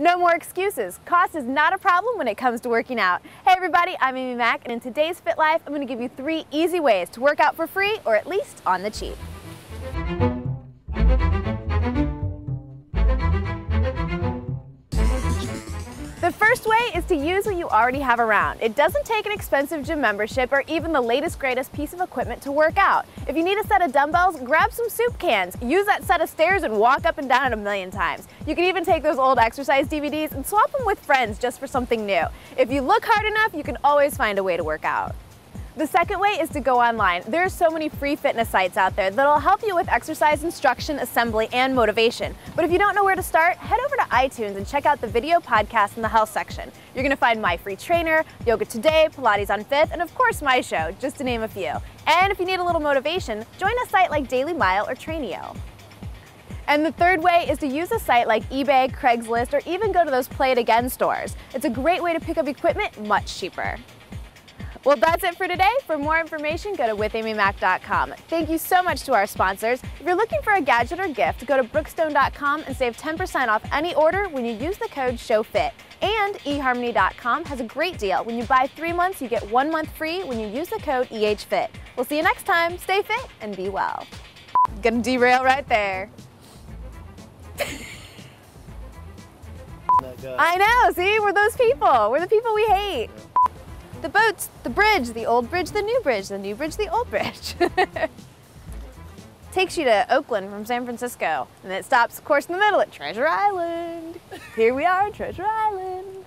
No more excuses. Cost is not a problem when it comes to working out. Hey everybody, I'm Amy Mac, and in today's Fit Life, I'm going to give you 3 easy ways to work out for free, or at least on the cheap. The first way is to use what you already have around. It doesn't take an expensive gym membership or even the latest greatest piece of equipment to work out. If you need a set of dumbbells, grab some soup cans, use that set of stairs and walk up and down it 1,000,000 times. You can even take those old exercise DVDs and swap them with friends just for something new. If you look hard enough, you can always find a way to work out. The second way is to go online. There are so many free fitness sites out there that'll help you with exercise instruction, assembly, and motivation. But if you don't know where to start, head over to iTunes and check out the video podcast in the health section. You're going to find My Free Trainer, Yoga Today, Pilates on Fifth, and of course my show, just to name a few. And if you need a little motivation, join a site like Daily Mile or Trainio. And the third way is to use a site like eBay, Craigslist, or even go to those Play It Again stores. It's a great way to pick up equipment much cheaper. Well, that's it for today. For more information, go to withamymack.com. Thank you so much to our sponsors. If you're looking for a gadget or gift, go to brookstone.com and save 10% off any order when you use the code SHOWFIT. And eHarmony.com has a great deal. When you buy 3 months, you get 1 month free when you use the code EHFIT. We'll see you next time. Stay fit and be well. Gonna derail right there. I know, see? We're those people. We're the people we hate. The boats, the bridge, the old bridge, the new bridge, the new bridge, the old bridge. Takes you to Oakland from San Francisco, and it stops, of course, in the middle at Treasure Island. Here we are in Treasure Island.